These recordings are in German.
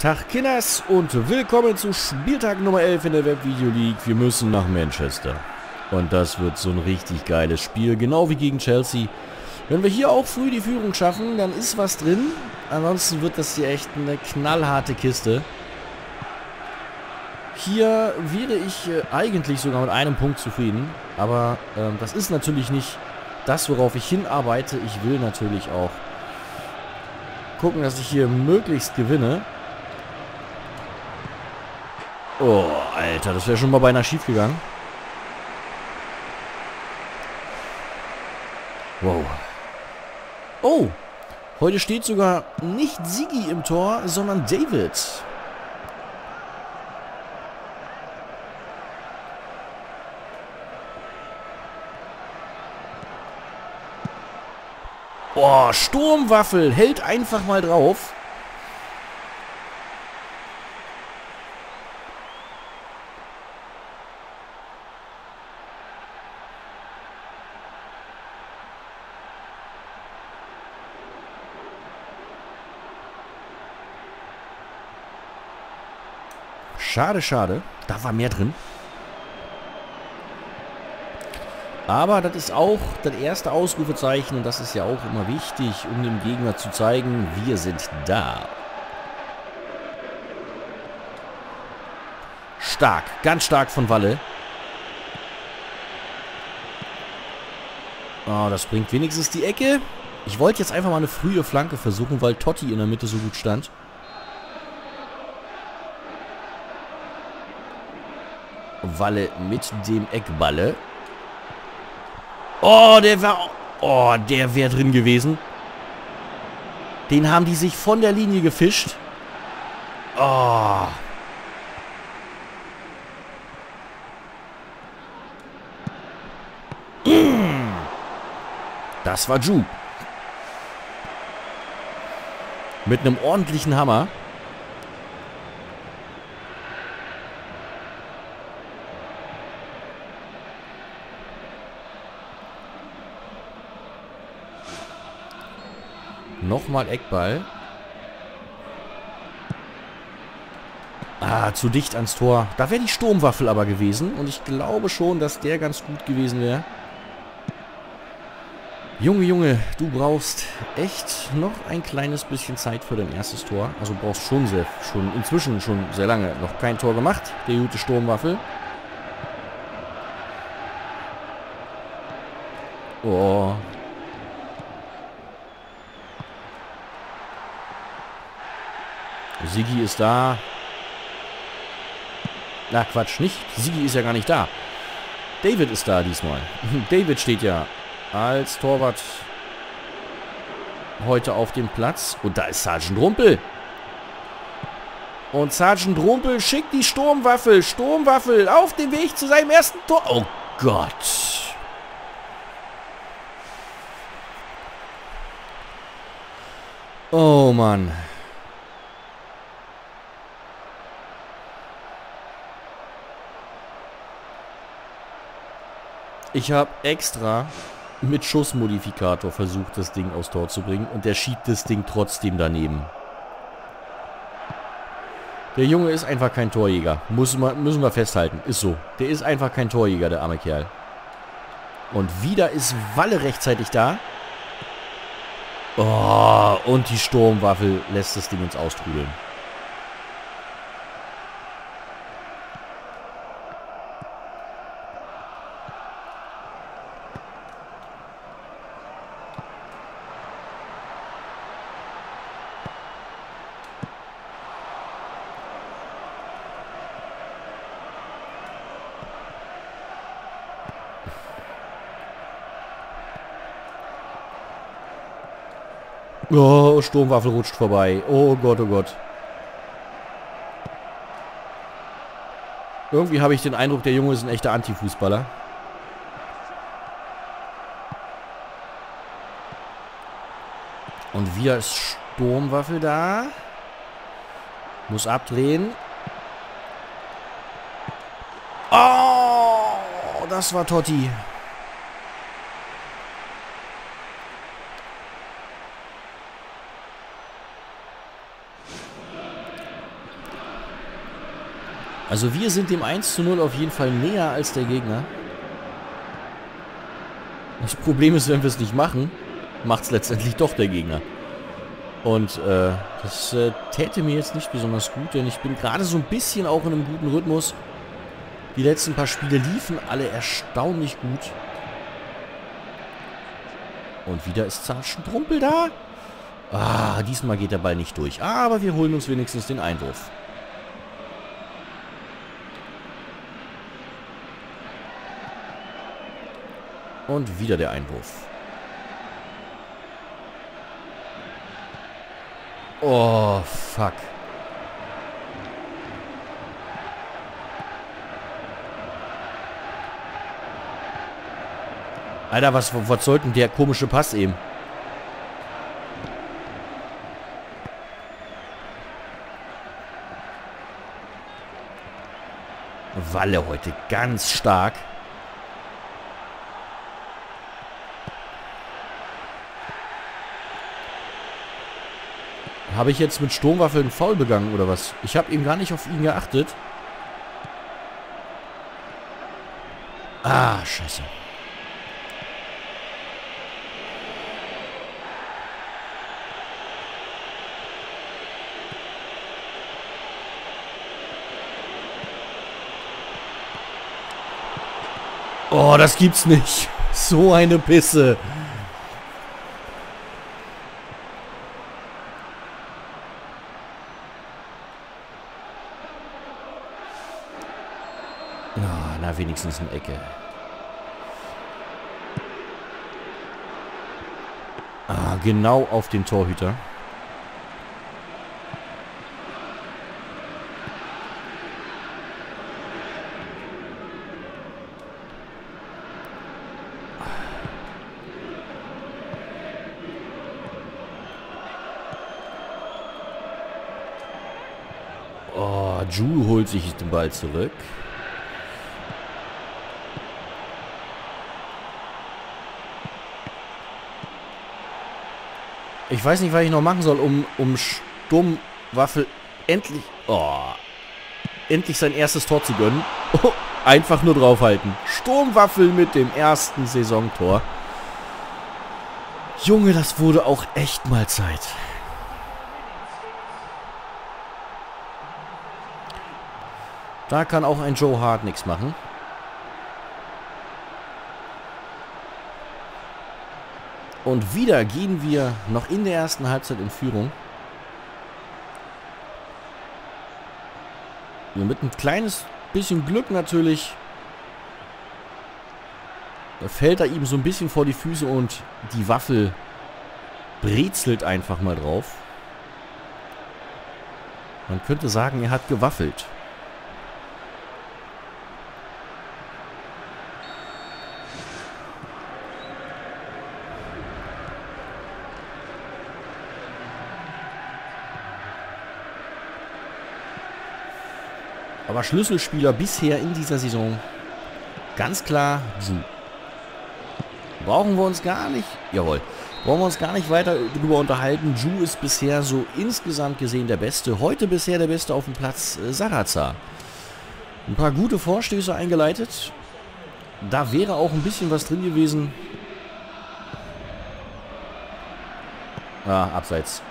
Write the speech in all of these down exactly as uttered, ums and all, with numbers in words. Tag Kinders und willkommen zu Spieltag Nummer elf in der Web-Video-League. Wir müssen nach Manchester. Und das wird so ein richtig geiles Spiel, genau wie gegen Chelsea. Wenn wir hier auch früh die Führung schaffen, dann ist was drin. Ansonsten wird das hier echt eine knallharte Kiste. Hier wäre ich eigentlich sogar mit einem Punkt zufrieden. Aber ähm, das ist natürlich nicht das, worauf ich hinarbeite. Ich will natürlich auch gucken, dass ich hier möglichst gewinne. Oh, Alter, das wäre schon mal beinahe schief gegangen. Wow. Oh, heute steht sogar nicht Siggi im Tor, sondern David. Boah, Sturmwaffel hält einfach mal drauf. Schade, schade. Da war mehr drin. Aber das ist auch das erste Ausrufezeichen und das ist ja auch immer wichtig, um dem Gegner zu zeigen, wir sind da. Stark, ganz stark von Walle. Oh, das bringt wenigstens die Ecke. Ich wollte jetzt einfach mal eine frühe Flanke versuchen, weil Totti in der Mitte so gut stand. Walle mit dem Eckballe. Oh, der war... Oh, der wäre drin gewesen. Den haben die sich von der Linie gefischt. Oh. Das war Ju. Mit einem ordentlichen Hammer. Nochmal Eckball. Ah, zu dicht ans Tor. Da wäre die Sturmwaffel aber gewesen. Und ich glaube schon, dass der ganz gut gewesen wäre. Junge, Junge, du brauchst echt noch ein kleines bisschen Zeit für dein erstes Tor. Also brauchst schon sehr, schon inzwischen schon sehr lange noch kein Tor gemacht. Der gute Sturmwaffel. Oh. Siggi ist da. Na, Quatsch, nicht. Siggi ist ja gar nicht da. David ist da diesmal. David steht ja als Torwart heute auf dem Platz. Und da ist Sergeant Rumpel. Und Sergeant Rumpel schickt die Sturmwaffel. Sturmwaffel auf dem Weg zu seinem ersten Tor. Oh Gott. Oh Mann. Ich habe extra mit Schussmodifikator versucht, das Ding aufs Tor zu bringen. Und der schiebt das Ding trotzdem daneben. Der Junge ist einfach kein Torjäger. Muss man, müssen wir festhalten. Ist so. Der ist einfach kein Torjäger, der arme Kerl. Und wieder ist Walle rechtzeitig da. Oh, und die Sturmwaffel lässt das Ding ins Austrudeln. Oh, Sturmwaffel rutscht vorbei. Oh Gott, oh Gott. Irgendwie habe ich den Eindruck, der Junge ist ein echter Antifußballer. Und wieder ist Sturmwaffel da. Muss abdrehen. Oh, das war Totti. Also wir sind dem eins zu null auf jeden Fall näher als der Gegner. Das Problem ist, wenn wir es nicht machen, macht es letztendlich doch der Gegner. Und äh, das äh, täte mir jetzt nicht besonders gut, denn ich bin gerade so ein bisschen auch in einem guten Rhythmus. Die letzten paar Spiele liefen alle erstaunlich gut. Und wieder ist Sergeant Rumpel da. Ah, diesmal geht der Ball nicht durch. Aber wir holen uns wenigstens den Einwurf. Und wieder der Einwurf. Oh, fuck. Alter, was, was soll denn der komische Pass eben? Walle heute ganz stark. Habe ich jetzt mit Sturmwaffel einen Foul begangen oder was? Ich habe eben gar nicht auf ihn geachtet. Ah, scheiße. Oh, das gibt's nicht. So eine Pisse. Oh, na, wenigstens eine Ecke. Ah, genau auf den Torhüter. Ju holt sich den Ball zurück. Ich weiß nicht, was ich noch machen soll, um, um Sturmwaffel endlich... Oh, endlich sein erstes Tor zu gönnen. Oh, einfach nur draufhalten. Sturmwaffel mit dem ersten Saisontor. Junge, das wurde auch echt mal Zeit. Da kann auch ein Joe Hart nichts machen. Und wieder gehen wir noch in der ersten Halbzeit in Führung. Mit ein kleines bisschen Glück natürlich. Da fällt er ihm so ein bisschen vor die Füße und die Waffel brezelt einfach mal drauf. Man könnte sagen, er hat gewaffelt. Aber Schlüsselspieler bisher in dieser Saison. Ganz klar, Ju. Brauchen wir uns gar nicht, jawohl, brauchen wir uns gar nicht weiter drüber unterhalten. Ju ist bisher so insgesamt gesehen der Beste. Heute bisher der Beste auf dem Platz, äh, Sarazza. Ein paar gute Vorstöße eingeleitet. Da wäre auch ein bisschen was drin gewesen. Ah, abseits.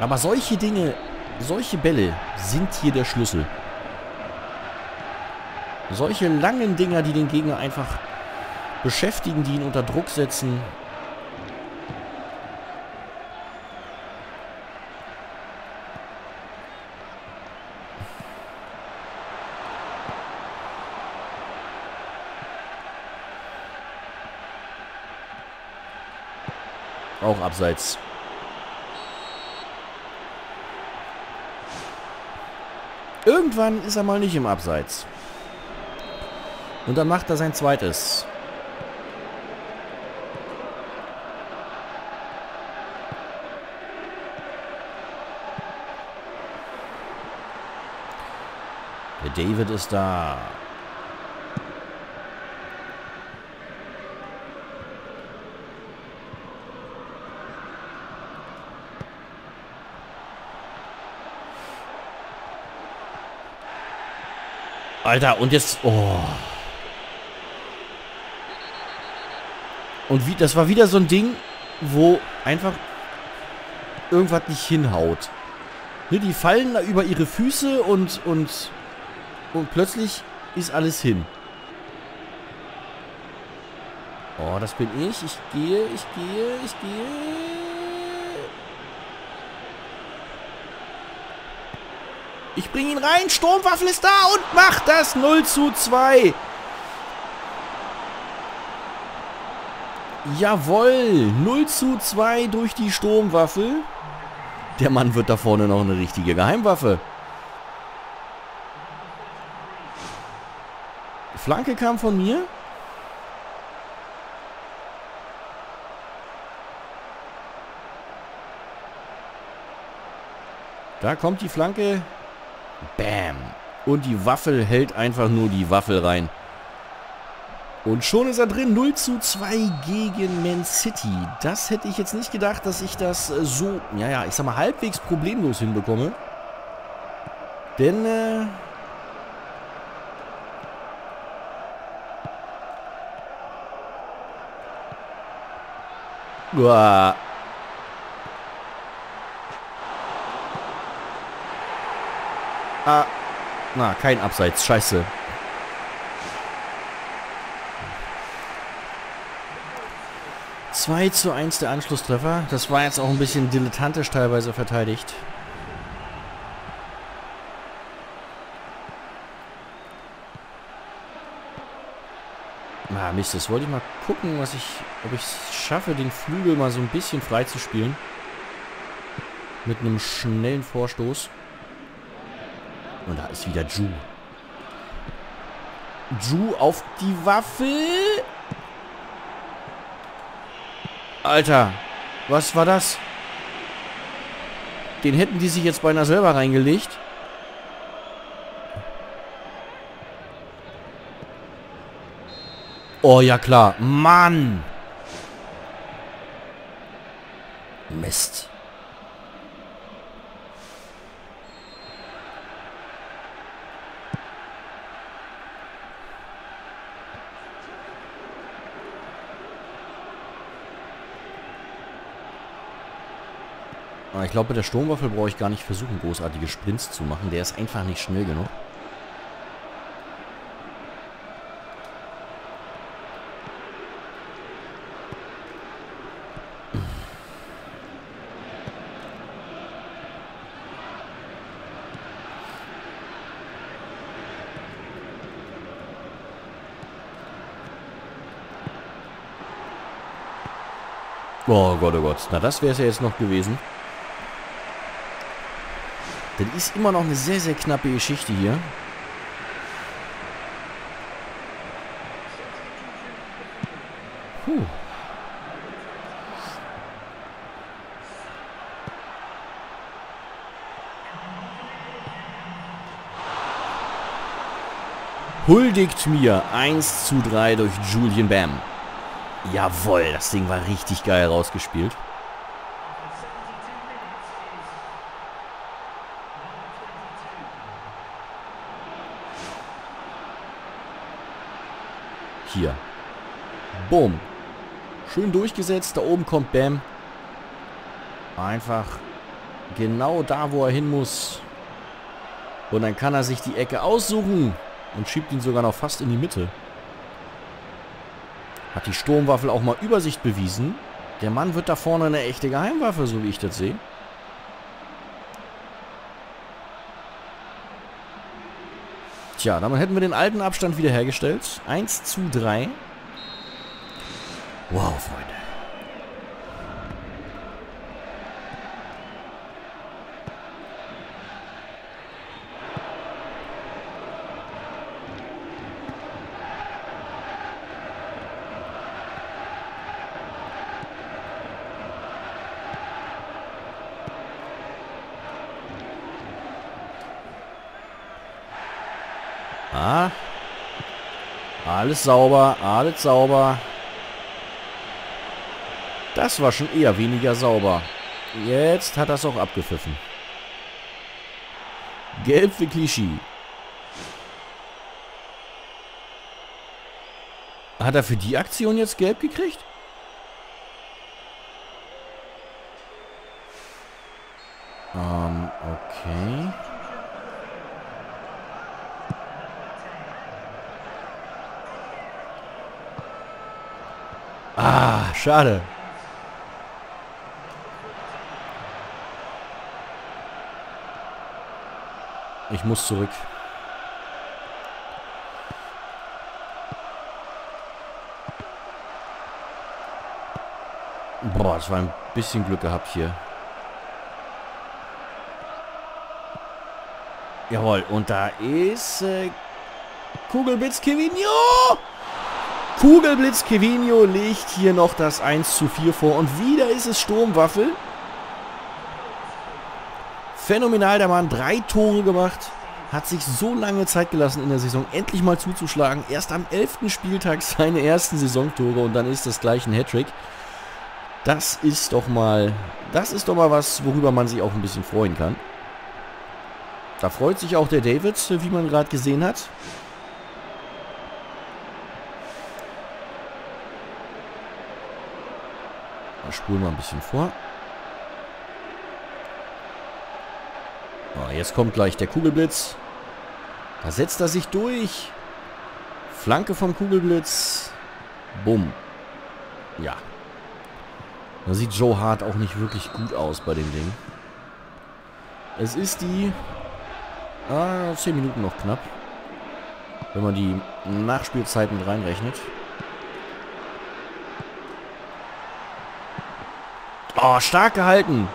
Aber solche Dinge, solche Bälle sind hier der Schlüssel. Solche langen Dinger, die den Gegner einfach beschäftigen, die ihn unter Druck setzen. Auch abseits. Irgendwann ist er mal nicht im Abseits. Und dann macht er sein zweites. Der David ist da. Alter, und jetzt... Oh. Und wie, das war wieder so ein Ding, wo einfach irgendwas nicht hinhaut. Ne, die fallen da über ihre Füße und, und, und plötzlich ist alles hin. Oh, das bin ich. Ich gehe, ich gehe, ich gehe. Ich bringe ihn rein. Sturmwaffel ist da und macht das null zu zwei. Jawohl. null zu zwei durch die Sturmwaffel. Der Mann wird da vorne noch eine richtige Geheimwaffe. Flanke kam von mir. Da kommt die Flanke. Bam. Und die Waffel hält einfach nur die Waffel rein. Und schon ist er drin. null zu zwei gegen Man City. Das hätte ich jetzt nicht gedacht, dass ich das so, ja, ja, ich sag mal, halbwegs problemlos hinbekomme. Denn, äh, uah. Ah, na, kein Abseits, scheiße. zwei zu eins der Anschlusstreffer. Das war jetzt auch ein bisschen dilettantisch teilweise verteidigt. Na, Mist, jetzt wollte ich mal gucken, was ich, ob ich es schaffe, den Flügel mal so ein bisschen freizuspielen. Mit einem schnellen Vorstoß. Und da ist wieder Ju. Ju auf die Waffel. Alter, was war das? Den hätten die sich jetzt beinahe selber reingelegt. Oh, ja klar. Mann. Mist. Ich glaube, mit der Sturmwaffel brauche ich gar nicht versuchen, großartige Sprints zu machen. Der ist einfach nicht schnell genug. Oh Gott, oh Gott. Na, das wäre es ja jetzt noch gewesen. Das ist immer noch eine sehr, sehr knappe Geschichte hier. Puh. Huldigt mir. eins zu drei durch Julien Bam. Jawohl, das Ding war richtig geil rausgespielt. Hier. Boom. Schön durchgesetzt. Da oben kommt Bam. Einfach genau da, wo er hin muss. Und dann kann er sich die Ecke aussuchen. Und schiebt ihn sogar noch fast in die Mitte. Hat die Sturmwaffel auch mal Übersicht bewiesen. Der Mann wird da vorne eine echte Geheimwaffe, so wie ich das sehe. Tja, damit hätten wir den alten Abstand wiederhergestellt. eins zu drei. Wow, Freunde. Ah, alles sauber, alles sauber. Das war schon eher weniger sauber. Jetzt hat das auch abgepfiffen. Gelb für Klischee. Hat er für die Aktion jetzt gelb gekriegt? Ähm, okay. Ah, schade. Ich muss zurück. Boah, das war ein bisschen Glück gehabt hier. Jawohl, und da ist äh, Kugelblitz Kevinho! Kugelblitz Kevinho legt hier noch das eins zu vier vor. Und wieder ist es Sturmwaffel. Phänomenal, der Mann, drei Tore gemacht. Hat sich so lange Zeit gelassen in der Saison, endlich mal zuzuschlagen. Erst am elften Spieltag seine ersten Saisontore und dann ist das gleich ein Hattrick. Das ist doch mal, das ist doch mal was, worüber man sich auch ein bisschen freuen kann. Da freut sich auch der David, wie man gerade gesehen hat. Da spulen wir ein bisschen vor. Oh, jetzt kommt gleich der Kugelblitz. Da setzt er sich durch. Flanke vom Kugelblitz. Bumm. Ja. Da sieht Joe Hart auch nicht wirklich gut aus bei dem Ding. Es ist die... Ah, zehn Minuten noch knapp. Wenn man die Nachspielzeiten reinrechnet. Oh, stark gehalten.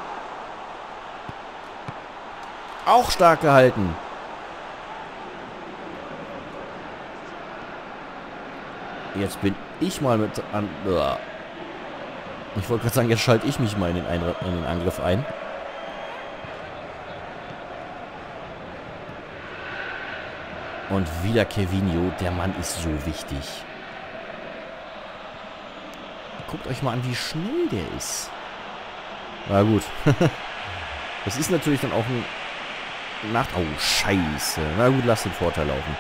Auch stark gehalten. Jetzt bin ich mal mit an... Ich wollte gerade sagen, jetzt schalte ich mich mal in den, Einre in den Angriff ein. Und wieder Kevinho, der Mann ist so wichtig. Guckt euch mal an, wie schnell der ist. Na gut. Das ist natürlich dann auch ein... Nacht oh, scheiße. Na gut, lass den Vorteil laufen.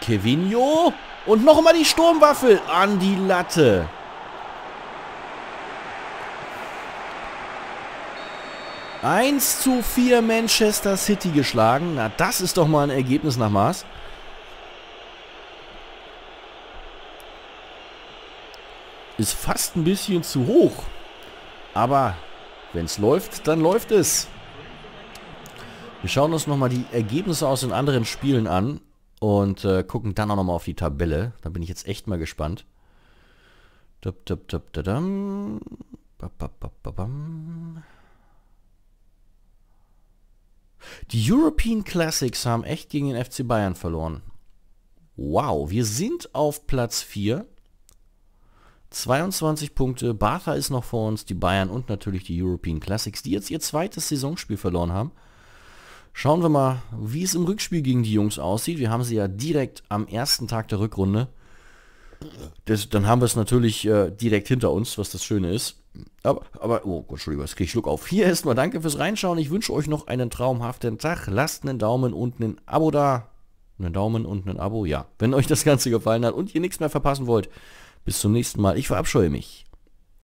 Kevinho und noch mal die Sturmwaffel an die Latte. eins zu vier Manchester City geschlagen. Na, das ist doch mal ein Ergebnis nach Maß. Ist fast ein bisschen zu hoch. Aber wenn es läuft, dann läuft es. Wir schauen uns noch mal die Ergebnisse aus den anderen Spielen an. Und äh, gucken dann auch nochmal auf die Tabelle. Da bin ich jetzt echt mal gespannt. Dup, dup, dup, dadam. Bap, bap, bap, babam. Die European Classics haben echt gegen den F C Bayern verloren. Wow, wir sind auf Platz vier. zweiundzwanzig Punkte. Barca ist noch vor uns, die Bayern und natürlich die European Classics, die jetzt ihr zweites Saisonspiel verloren haben. Schauen wir mal, wie es im Rückspiel gegen die Jungs aussieht. Wir haben sie ja direkt am ersten Tag der Rückrunde. Das, dann haben wir es natürlich äh, direkt hinter uns, was das Schöne ist. Aber, aber oh Gott, Entschuldigung, jetzt kriege ich Schluck auf. Hier erstmal danke fürs Reinschauen. Ich wünsche euch noch einen traumhaften Tag. Lasst einen Daumen und ein Abo da. Einen Daumen und ein Abo, ja. Wenn euch das Ganze gefallen hat und ihr nichts mehr verpassen wollt. Bis zum nächsten Mal. Ich verabscheue mich.